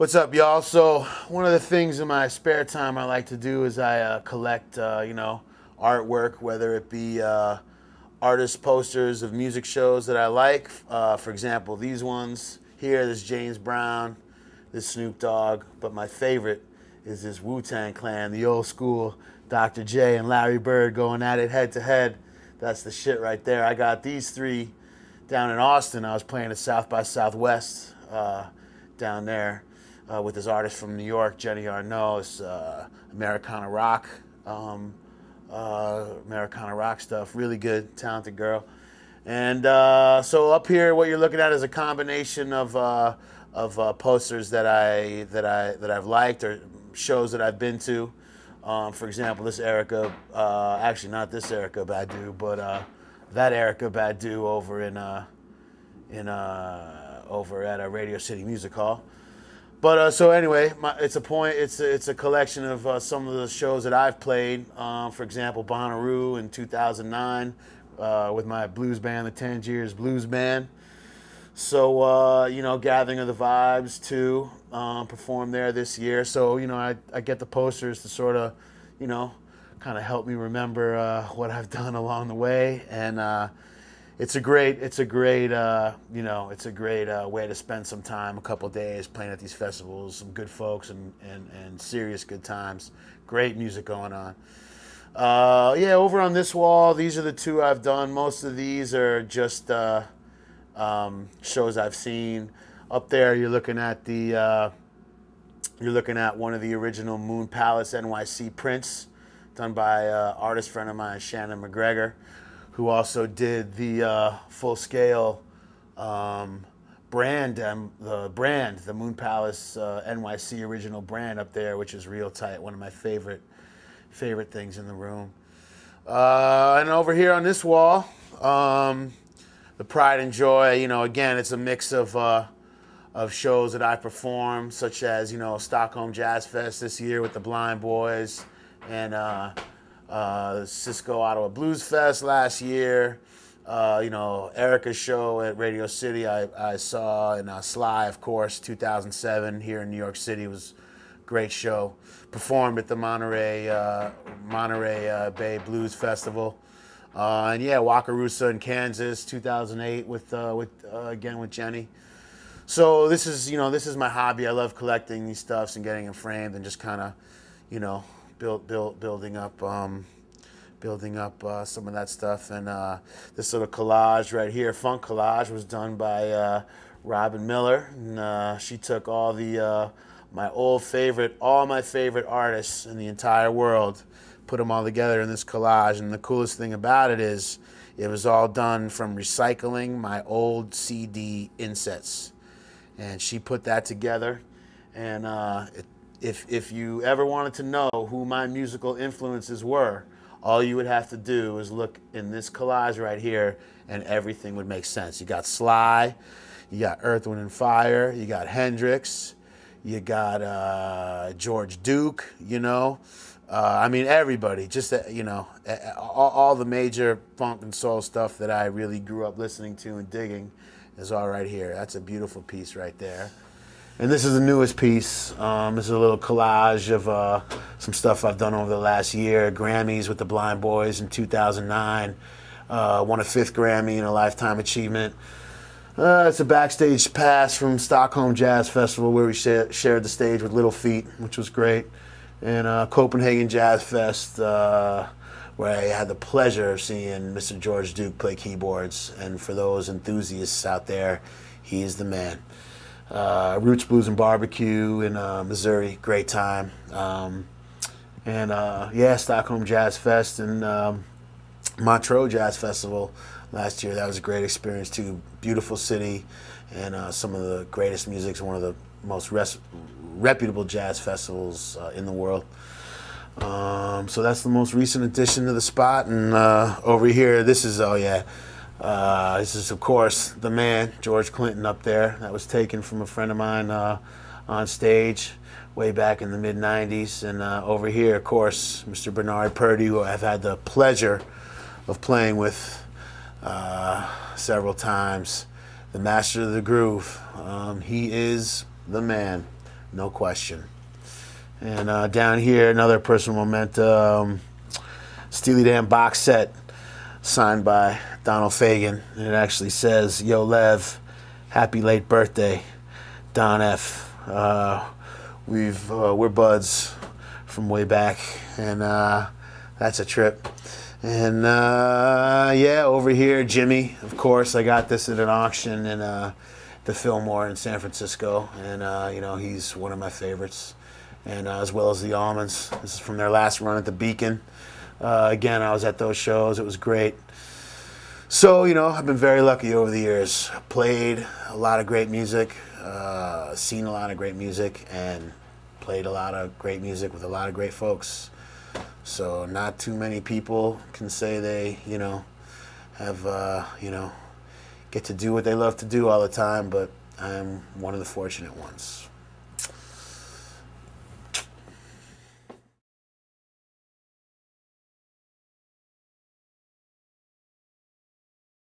What's up, y'all? So one of the things in my spare time I like to do is I collect, you know, artwork, whether it be artist posters of music shows that I like. For example, these ones here, this James Brown, this Snoop Dogg, but my favorite is this Wu-Tang Clan, the old school Dr. J and Larry Bird going at it head to head. That's the shit right there. I got these three down in Austin. I was playing at South by Southwest down there. With this artist from New York, Jenny Arno, it's Americana rock stuff. Really good, talented girl. And so up here, what you're looking at is a combination of posters that I've liked or shows that I've been to. For example, this Erykah, actually not this Erykah Badu, but that Erykah Badu over at Radio City Music Hall. But so anyway, it's a collection of some of the shows that I've played. For example, Bonnaroo in 2009 with my blues band, the Tangiers Blues Band. So you know, Gathering of the Vibes too, performed there this year. So you know, I get the posters to sort of, you know, kind of help me remember what I've done along the way, and It's a great way to spend some time, a couple days playing at these festivals, some good folks and serious good times. Great music going on. Yeah, over on this wall, these are the two I've done. Most of these are just shows I've seen. Up there, you're looking at the one of the original Moon Palace NYC prints, done by artist friend of mine, Shannon McGregor, who also did the full-scale the Moon Palace NYC original brand up there, which is real tight. One of my favorite things in the room. And over here on this wall, the Pride and Joy. You know, again, it's a mix of shows that I perform, such as, you know, Stockholm Jazz Fest this year with the Blind Boys, and Cisco Ottawa Blues Fest last year, you know, Erykah's show at Radio City I saw, and Sly, of course, 2007 here in New York City was a great show. Performed at the Monterey Bay Blues Festival, and yeah, Wakarusa in Kansas 2008 with Jenny. So this is, you know, this is my hobby. I love collecting these stuffs and getting them framed and just kind of, you know, building up some of that stuff. And this little collage right here, funk collage, was done by Robin Miller, and she took all the all my favorite artists in the entire world, put them all together in this collage. And the coolest thing about it is it was all done from recycling my old CD insets, and she put that together. And If you ever wanted to know who my musical influences were, all you would have to do is look in this collage right here, and everything would make sense. You got Sly, you got Earth, Wind & Fire, you got Hendrix, you got George Duke, you know. I mean, everybody, just, you know, all the major funk and soul stuff that I really grew up listening to and digging is all right here. That's a beautiful piece right there. And this is the newest piece. This is a little collage of some stuff I've done over the last year. Grammys with the Blind Boys in 2009. Won a 5th Grammy and a lifetime achievement. It's a backstage pass from Stockholm Jazz Festival, where we shared the stage with Little Feet, which was great. And Copenhagen Jazz Fest, where I had the pleasure of seeing Mr. George Duke play keyboards. And for those enthusiasts out there, he is the man. Roots Blues and Barbecue in Missouri, great time. Yeah, Stockholm Jazz Fest and Montreux Jazz Festival last year. That was a great experience too. Beautiful city, and some of the greatest music. It's one of the most reputable jazz festivals in the world. So that's the most recent addition to the spot. And over here, this is, oh yeah, this is, of course, the man, George Clinton, up there. That was taken from a friend of mine on stage way back in the mid-90s. And over here, of course, Mr. Bernard Purdy, who I've had the pleasure of playing with several times. The master of the groove. He is the man. no question. And down here, another personal momentum, Steely Dan box set signed by Donald Fagen. And it actually says, "Yo, Lev, happy late birthday, Don F. We're buds from way back," and that's a trip. And yeah, over here, Jimmy, of course, I got this at an auction in the Fillmore in San Francisco, and you know, he's one of my favorites, and as well as the Almonds. This is from their last run at the Beacon. Again, I was at those shows, it was great. So, you know, I've been very lucky over the years. Played a lot of great music, seen a lot of great music, and played a lot of great music with a lot of great folks. So not too many people can say they, you know, have, you know, get to do what they love to do all the time, but I'm one of the fortunate ones.